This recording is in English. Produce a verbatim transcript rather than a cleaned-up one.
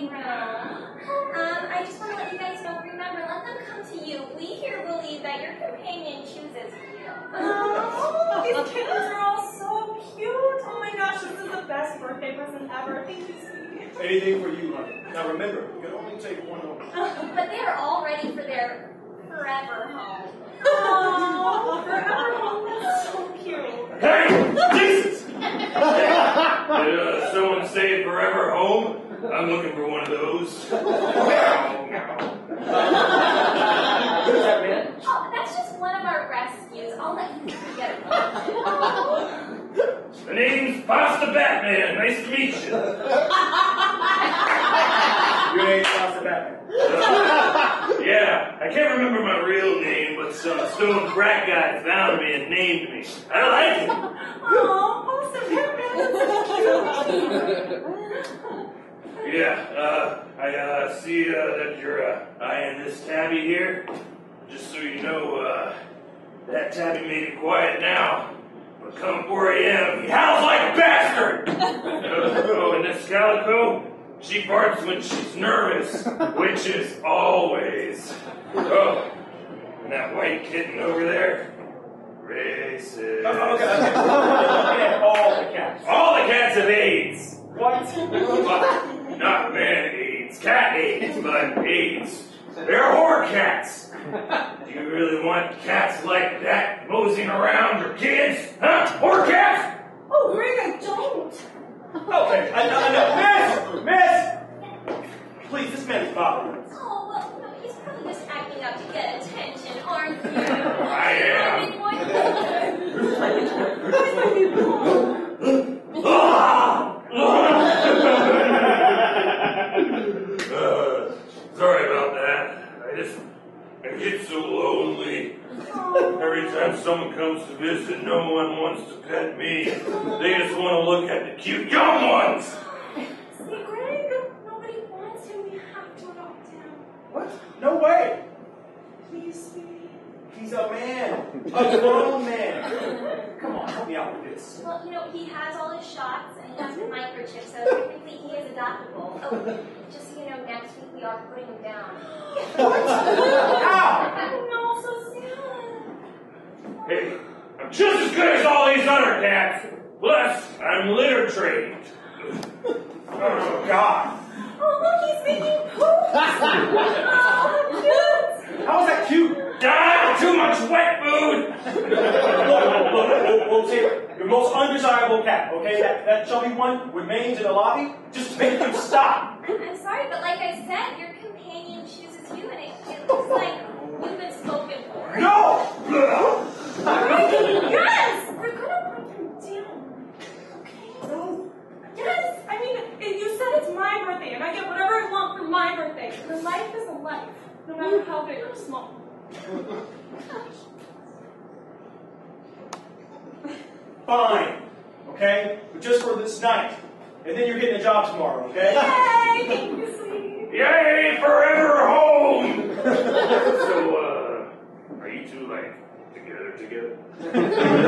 be wrong. Um, I just want to let you guys know, remember, let them come to you. We here believe that your companion chooses you. Oh, these kittens are all so cute. Oh my gosh, this is the best birthday present ever. Thank you, sweetie. Anything for you, honey. Now remember, you can only take one home. Uh, but they are all ready for their forever home. Oh, forever home. That's so cute. Hey! Jesus! Did uh, someone say forever home? I'm looking for one of those. No, no. Oh, that's just one of our rescues. I'll let you get one. The name's Foster Batman. Nice to meet you. Your name's Foster Batman. Uh, yeah, I can't remember my real name, but some stone brat guy found me and named me. I like it. Oh, Foster Batman. That's so cute. Yeah, uh, I, uh, see, uh, that you're, uh, eyeing this tabby here. Just so you know, uh, that tabby may be quiet now, but come four A M, he howls like a bastard! Oh, and this calico, she barks when she's nervous, which is always. Oh, and that white kitten over there, racist. Oh, okay, okay. All the cats. All the cats have AIDS. What? Not man AIDS, cat AIDS, but AIDS. They're whore cats. Do you really want cats like that moseying around your kids? Huh? Whore cats? Oh, Greg, I don't. Okay, enough, enough. Miss! Miss! Please, this man is bothering us. Oh, well, no, he's probably just acting up to get attention, aren't you? I am. I get so lonely. Every time someone comes to visit, no one wants to pet me. They just want to look at the cute young ones. See, Greg, nobody wants him. We have to adopt him. What? No way. Please, sweetie. He's a man. A grown man. Come on, help me out with this. Well, you know, he has all his shots and he has the microchip, so technically he is adoptable. Oh, just so you know, next week we are putting him down. What? Hey, I'm just as good as all these other cats. Plus, I'm litter trained. Oh, God. Oh, look, he's making poops. Oh, cute. How is that cute? Ah, too much wet food. Look, we'll take your most undesirable cat, okay? That, that chubby one remains in the lobby. Just make him stop. I'm sorry, but like I said, your companion chooses you, and it, it looks like you've been spoken for. No! Yes! We're gonna put him down. Okay? No. Yes! I mean, it, you said it's my birthday, and I get whatever I want for my birthday. Your life is a life, no matter how big or small. Fine. Okay? But just for this night. And then you're getting a job tomorrow, okay? Yay! Thank you, sweetie. Yay! Forever home! So, uh, are you two, like, together, together.